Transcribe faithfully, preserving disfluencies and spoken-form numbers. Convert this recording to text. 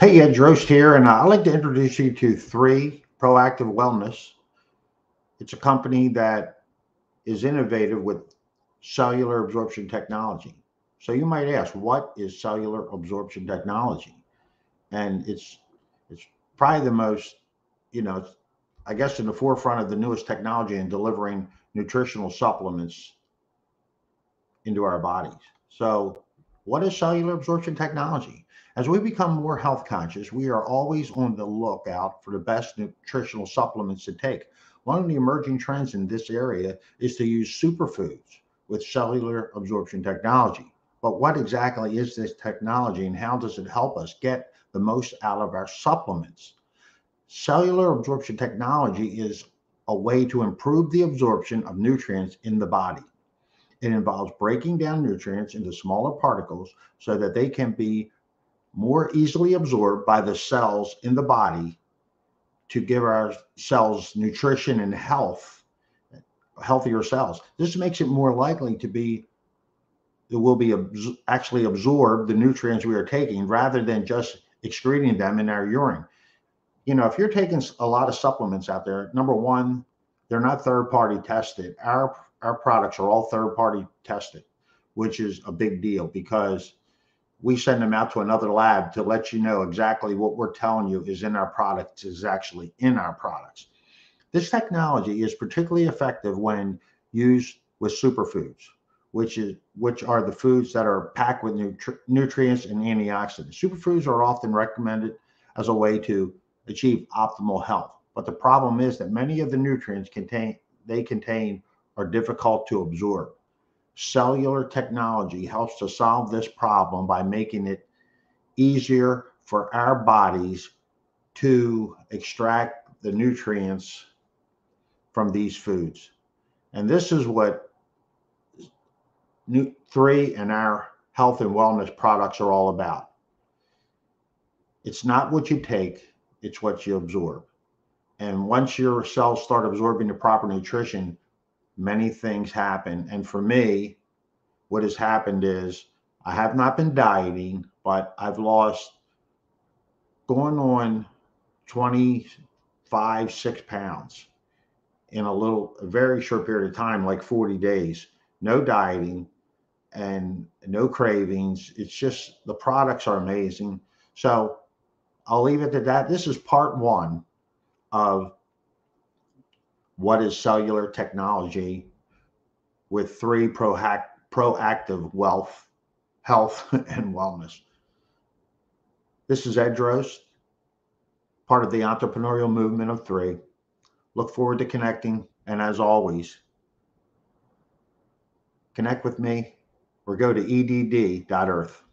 Hey, Ed Drost here, and I'd like to introduce you to Three Proactive Wellness. It's a company that is innovative with cellular absorption technology. So you might ask, what is cellular absorption technology? And it's it's probably the most, you know, I guess in the forefront of the newest technology in delivering nutritional supplements into our bodies. So what is cellular absorption technology? As we become more health conscious, we are always on the lookout for the best nutritional supplements to take. One of the emerging trends in this area is to use superfoods with cellular absorption technology. But what exactly is this technology, and how does it help us get the most out of our supplements? Cellular absorption technology is a way to improve the absorption of nutrients in the body. It involves breaking down nutrients into smaller particles so that they can be more easily absorbed by the cells in the body to give our cells nutrition and health, healthier cells. This makes it more likely to be, it will be abs- actually absorb the nutrients we are taking rather than just excreting them in our urine. You know, if you're taking a lot of supplements out there, number one, they're not third-party tested. Our, our products are all third-party tested, which is a big deal because we send them out to another lab to let you know exactly what we're telling you is in our products is actually in our products. This technology is particularly effective when used with superfoods, which is which are the foods that are packed with nutri nutrients and antioxidants. Superfoods are often recommended as a way to achieve optimal health, but the problem is that many of the nutrients contain they contain are difficult to absorb. Cellular technology helps to solve this problem by making it easier for our bodies to extract the nutrients from these foods. And this is what Three and our health and wellness products are all about. It's not what you take, it's what you absorb. And once your cells start absorbing the proper nutrition, many things happen. And for me, what has happened is I have not been dieting, but I've lost going on twenty-five, six pounds in a little, a very short period of time, like forty days, no dieting and no cravings. It's just, the products are amazing. So I'll leave it at that. This is part one of what is cellular technology with Three Proactive Wealth, Health, and Wellness. This is Ed Drost, part of the entrepreneurial movement of Three. Look forward to connecting, and as always, connect with me or go to E D D dot earth.